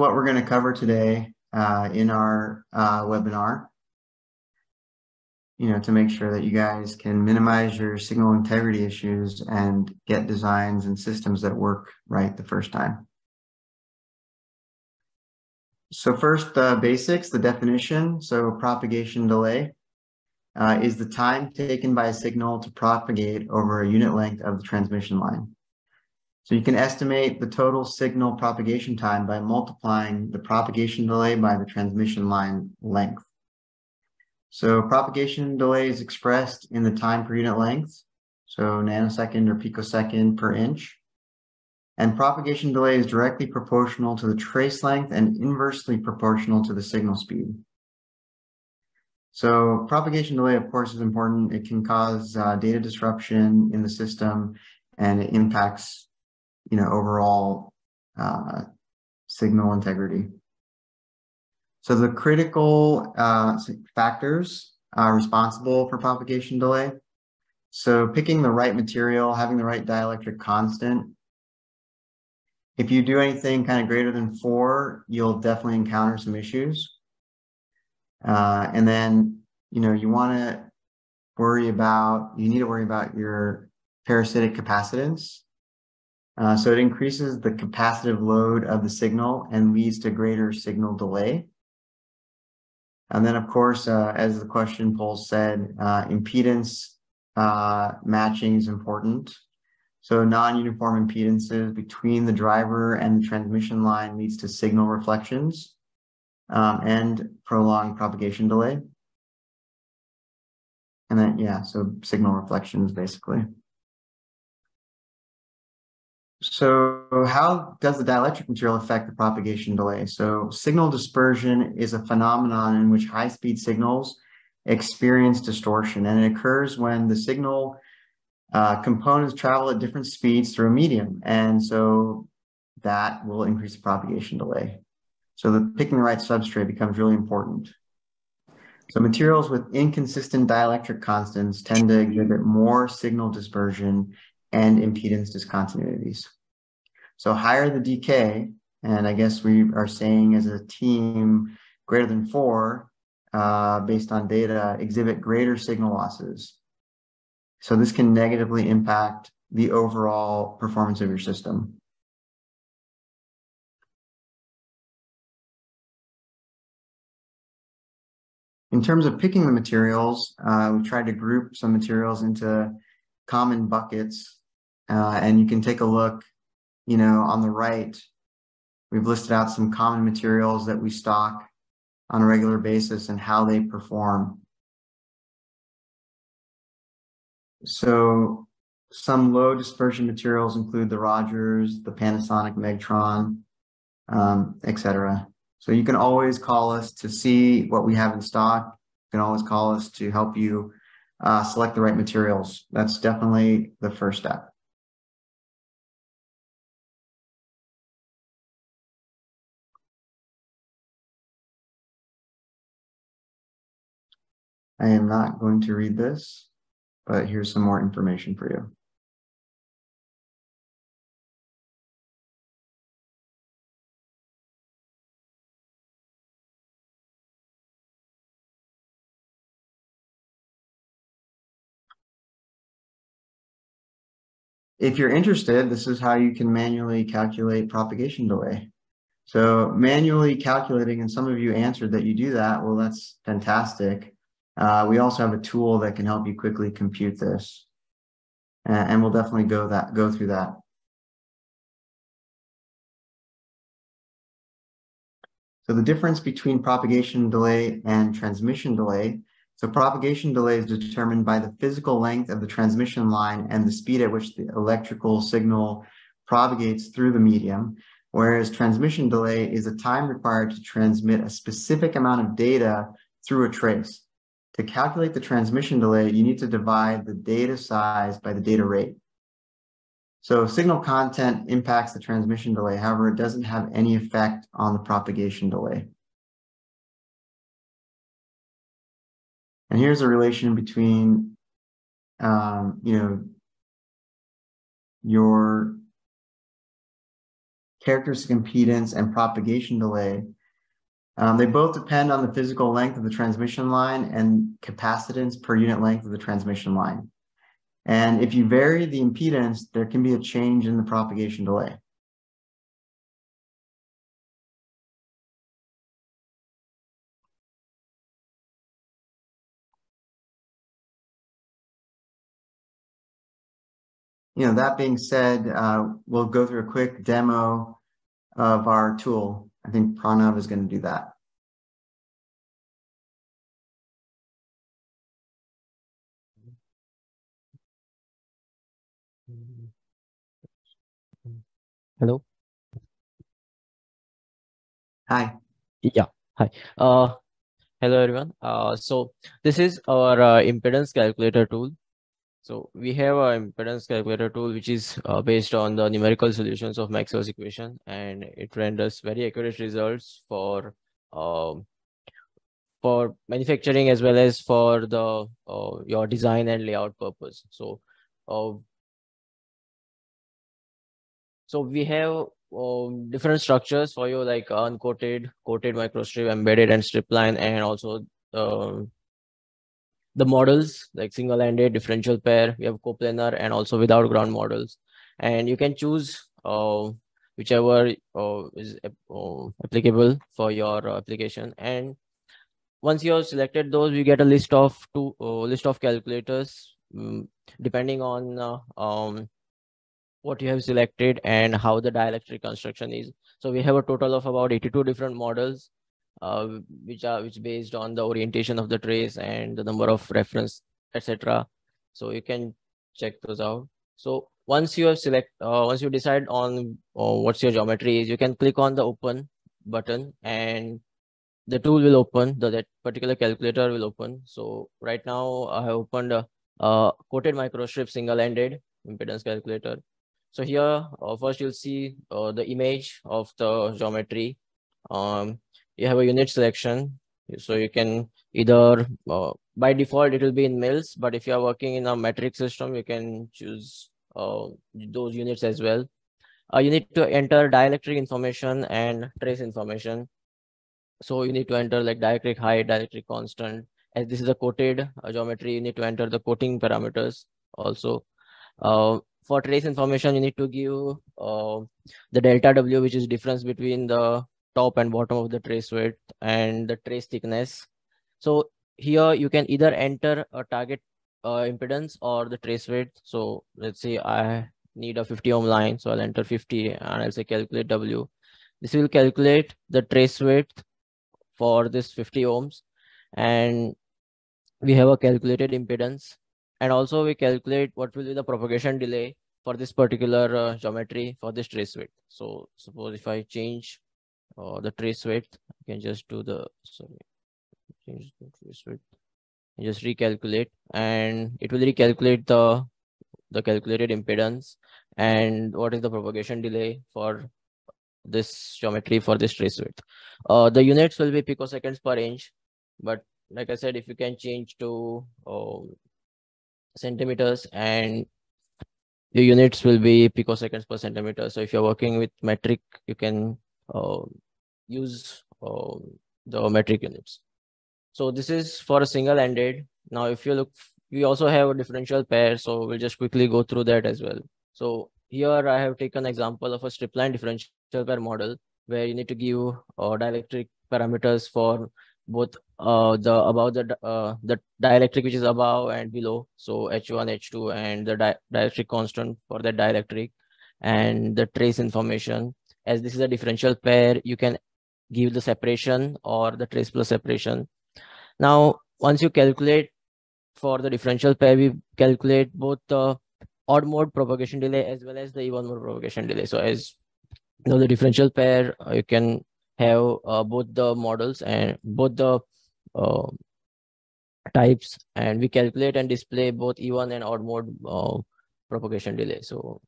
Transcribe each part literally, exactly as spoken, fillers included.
what we're going to cover today uh, in our uh, webinar. You know, to make sure that you guys can minimize your signal integrity issues and get designs and systems that work right the first time. So first, the uh, basics, the definition. So propagation delay uh, is the time taken by a signal to propagate over a unit length of the transmission line. So you can estimate the total signal propagation time by multiplying the propagation delay by the transmission line length. So propagation delay is expressed in the time per unit length, so nanosecond or picosecond per inch. And propagation delay is directly proportional to the trace length and inversely proportional to the signal speed. So propagation delay, of course, is important. It can cause uh, data disruption in the system, and it impacts, you know, overall uh, signal integrity. So the critical uh, factors are responsible for propagation delay. So picking the right material, having the right dielectric constant. If you do anything kind of greater than four, you'll definitely encounter some issues. Uh, and then, you know, you want to worry about, you need to worry about your parasitic capacitance. Uh, so it increases the capacitive load of the signal and leads to greater signal delay. And then, of course, uh, as the question poll said, uh, impedance uh, matching is important. So non-uniform impedances between the driver and the transmission line leads to signal reflections um, and prolonged propagation delay. And then, yeah, so signal reflections, basically. So how does the dielectric material affect the propagation delay? So signal dispersion is a phenomenon in which high-speed signals experience distortion, and it occurs when the signal uh, components travel at different speeds through a medium, and so that will increase the propagation delay. So the picking the right substrate becomes really important. So materials with inconsistent dielectric constants tend to exhibit more signal dispersion and impedance discontinuities. So higher the decay, and I guess we are saying as a team greater than four, uh, based on data, exhibit greater signal losses. So this can negatively impact the overall performance of your system. In terms of picking the materials, uh, we tried to group some materials into common buckets. Uh, and you can take a look, you know, on the right, we've listed out some common materials that we stock on a regular basis and how they perform. So some low dispersion materials include the Rogers, the Panasonic Megtron, um, et cetera. So you can always call us to see what we have in stock. You can always call us to help you uh, select the right materials. That's definitely the first step. I am not going to read this, but here's some more information for you. If you're interested, this is how you can manually calculate propagation delay. So manually calculating, and some of you answered that you do that. Well, that's fantastic. Uh, we also have a tool that can help you quickly compute this, uh, and we'll definitely go that go through that. So the difference between propagation delay and transmission delay. So propagation delay is determined by the physical length of the transmission line and the speed at which the electrical signal propagates through the medium, whereas transmission delay is the time required to transmit a specific amount of data through a trace. To calculate the transmission delay, you need to divide the data size by the data rate. So signal content impacts the transmission delay. However, it doesn't have any effect on the propagation delay. And here's a relation between, um, you know, your characteristic impedance, and propagation delay. Um, they both depend on the physical length of the transmission line and capacitance per unit length of the transmission line. And if you vary the impedance, there can be a change in the propagation delay. You know, that being said, uh, we'll go through a quick demo of our tool. I think Pranav is going to do that. Hello. Hi. Yeah. Hi. Uh, hello, everyone. Uh, so this is our uh, impedance calculator tool. So we have our impedance calculator tool, which is uh, based on the numerical solutions of Maxwell's equation, and it renders very accurate results for um, for manufacturing as well as for the uh, your design and layout purpose. So, uh, so we have um, different structures for you, like uncoated, coated microstrip, embedded, and strip line, and also Uh, the models like single-ended, differential pair, we have coplanar, and also without ground models. And you can choose uh, whichever uh, is uh, applicable for your application. And once you have selected those, you get a list of two uh, list of calculators um, depending on uh, um, what you have selected and how the dielectric construction is. So we have a total of about eighty-two different models, Uh, which are which based on the orientation of the trace and the number of reference, et cetera. So you can check those out. So once you have select, uh, once you decide on uh, what's your geometry is, you can click on the open button, and the tool will open. The that particular calculator will open. So right now I have opened a, a coated microstrip single-ended impedance calculator. So here uh, first you'll see uh, the image of the geometry. Um, You have a unit selection, so you can either uh, by default it will be in mils, but if you are working in a metric system, you can choose uh, those units as well. Uh, you need to enter dielectric information and trace information. So you need to enter like dielectric height, dielectric constant. As this is a coated uh, geometry, you need to enter the coating parameters also. Uh, for trace information, you need to give uh, the delta W, which is difference between the top and bottom of the trace width and the trace thickness. So here you can either enter a target uh, impedance or the trace width. So let's say I need a fifty ohm line. So I'll enter fifty and I'll say calculate W. This will calculate the trace width for this fifty ohms. And we have a calculated impedance. And also we calculate what will be the propagation delay for this particular uh, geometry for this trace width. So suppose if I change or the trace width, you can just do the sorry change the trace width and just recalculate, and it will recalculate the the calculated impedance and what is the propagation delay for this geometry for this trace width. Uh, the units will be picoseconds per inch, but like I said, if you can change to uh, centimeters, and the units will be picoseconds per centimeter. So if you're working with metric, you can Uh, use uh, the metric units. So this is for a single-ended. Now if you look, we also have a differential pair, so we'll just quickly go through that as well. So here I have taken example of a strip line differential pair model, where you need to give uh, dielectric parameters for both uh, the above the uh, the dielectric which is above and below, so H one H two, and the di dielectric constant for that dielectric, and the trace information. As this is a differential pair, you can give the separation or the trace plus separation. Now, once you calculate for the differential pair, we calculate both the odd mode propagation delay as well as the even mode propagation delay. So as you know, the differential pair, uh, you can have uh, both the models and both the uh, types, and we calculate and display both even and odd mode uh, propagation delay. So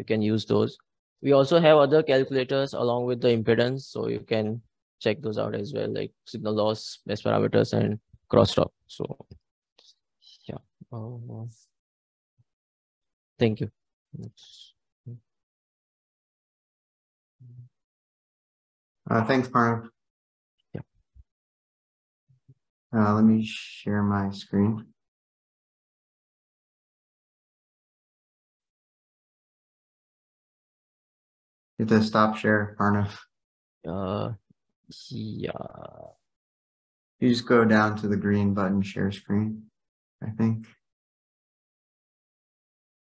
you can use those. We also have other calculators along with the impedance, so you can check those out as well, like signal loss, base parameters, and crosstalk. So, yeah. Oh, thank you. Uh, thanks, Pranav. Yeah. Uh, let me share my screen. Hit the stop share, Arnav. Uh, yeah. You just go down to the green button, share screen, I think.